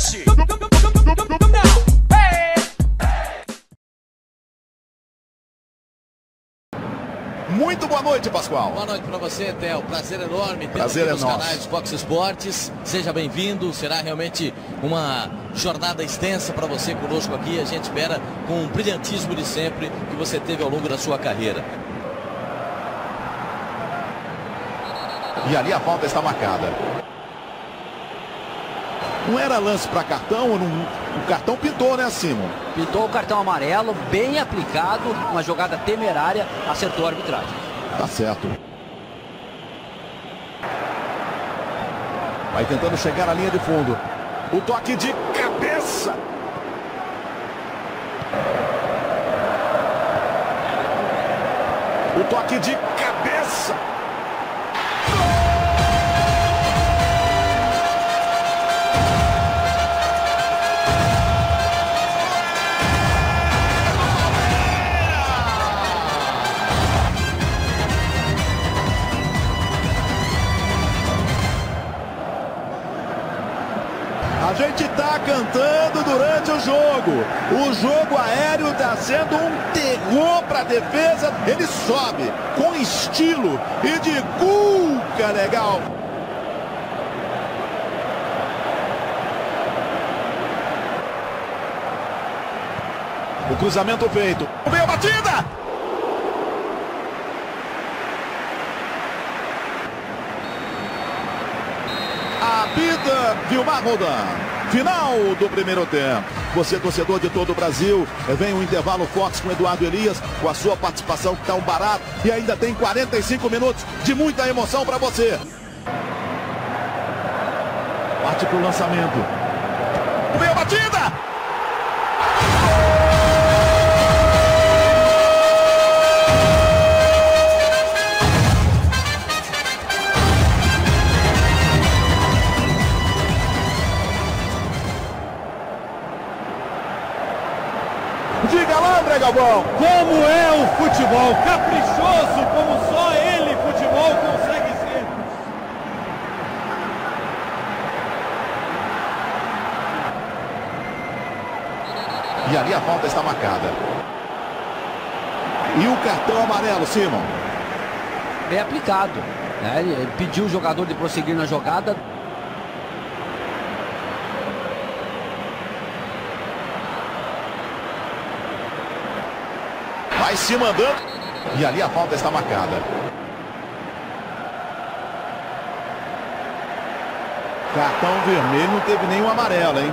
Fluminense. Muito boa noite, Pascoal. Boa noite para você, Theo. Prazer enorme. Prazer é nosso. Canais Fox Sports. Seja bem-vindo. Será realmente uma jornada extensa para você conosco aqui. A gente espera com o brilhantismo de sempre que você teve ao longo da sua carreira. E ali a falta está marcada. Não era lance para cartão, o cartão pintou, né, Simon? Pintou o cartão amarelo, bem aplicado, uma jogada temerária, acertou a arbitragem. Tá certo. Vai tentando chegar à linha de fundo. O toque de cabeça. O toque de cabeça. A gente tá cantando durante o jogo. O jogo aéreo tá sendo um terror pra defesa. Ele sobe com estilo e de cuca legal. O cruzamento feito. Veio a batida! Peter Vilmar Rodan, final do primeiro tempo. Você, torcedor de todo o Brasil, vem o intervalo Fox com Eduardo Elias, com a sua participação que está um barato, e ainda tem 45 minutos de muita emoção para você. Parte para o lançamento. Veio a batida! Diga lá, André Galvão. Como é o futebol caprichoso, como só ele, futebol, consegue ser. E ali a falta está marcada. E o cartão amarelo, Simon? Bem aplicado, né? Ele pediu o jogador de prosseguir na jogada. Vai se mandando. E ali a falta está marcada. Cartão vermelho, não teve nenhum amarelo, hein?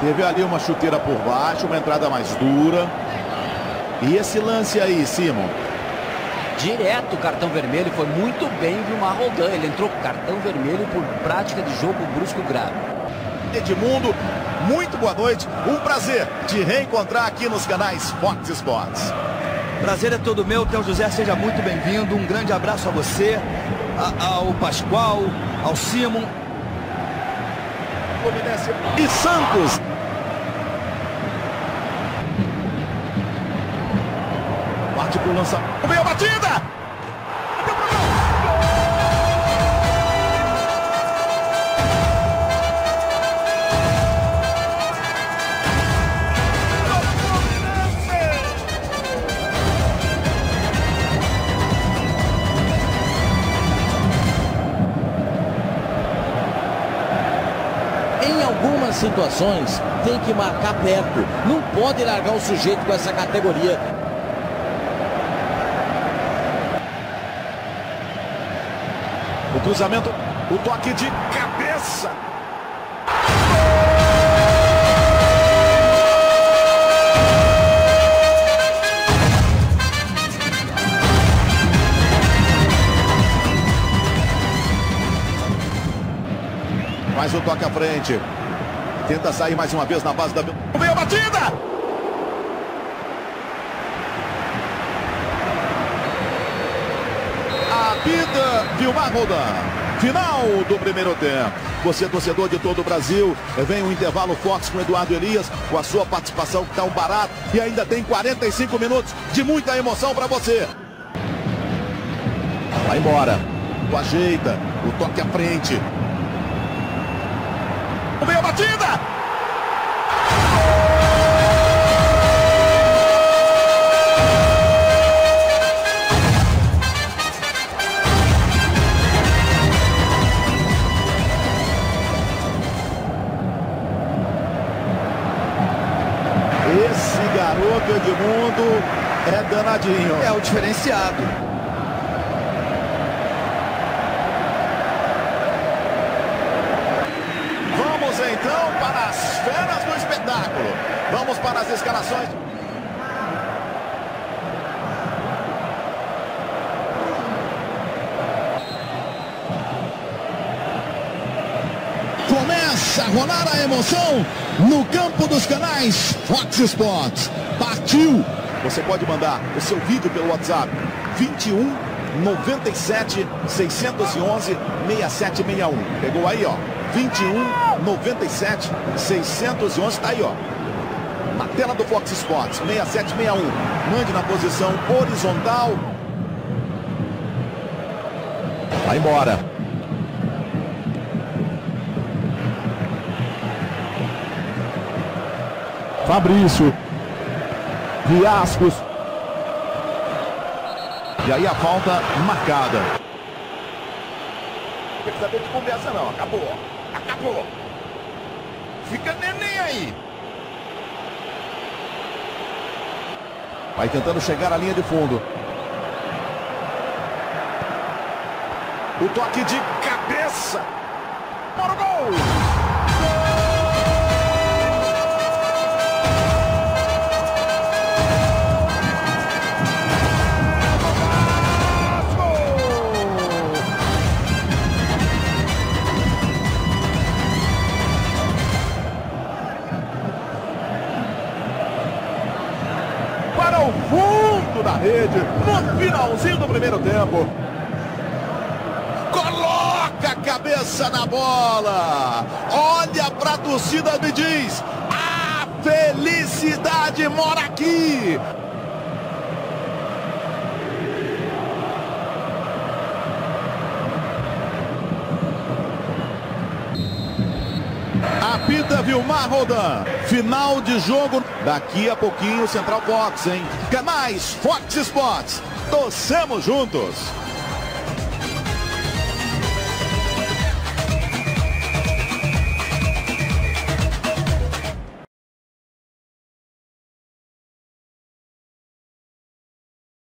Teve ali uma chuteira por baixo, uma entrada mais dura. E esse lance aí, Simon? Direto cartão vermelho, foi muito bem Vilmar Rodan. Ele entrou com cartão vermelho por prática de jogo brusco grave. Edmundo, muito boa noite. Um prazer te reencontrar aqui nos canais Fox Sports. Prazer é todo meu, Teo José, seja muito bem-vindo, um grande abraço a você, ao Pascoal, ao Simon. Fluminense e Santos. Parte pro lançamento, veio a batida! Algumas situações tem que marcar perto, não pode largar o sujeito com essa categoria. O cruzamento, o toque de cabeça. Mais um toque à frente. Tenta sair mais uma vez na base da... Veio a batida! A vida Vilmar Rodan. Final do primeiro tempo. Você, torcedor de todo o Brasil, vem o intervalo Fox com Eduardo Elias, com a sua participação que tá um barato, e ainda tem 45 minutos de muita emoção para você. Vai embora. Tu ajeita. O toque à frente. Veio a batida! Esse garoto Edmundo é danadinho. É o diferenciado. Vamos então para as feras do espetáculo. Vamos para as escalações. Começa a rolar a emoção no campo dos canais Fox Sports. Partiu! Você pode mandar o seu vídeo pelo WhatsApp 21 97 611 6761. Pegou aí, ó, 21 97 611. Tá aí, ó, na tela do Fox Sports, 6761. Mande na posição horizontal. Vai embora. Fabrício, Riascos, e aí a falta marcada. Não tem que saber de conversa não, acabou, acabou. Fica neném aí. Vai tentando chegar à linha de fundo. O toque de cabeça. Para o gol! Da rede, no finalzinho do primeiro tempo. Coloca a cabeça na bola. Olha pra torcida e diz: a felicidade mora aqui. Peter Vilmar Rodan, final de jogo, daqui a pouquinho Central Fox, hein? Canais Fox Sports, torcemos juntos!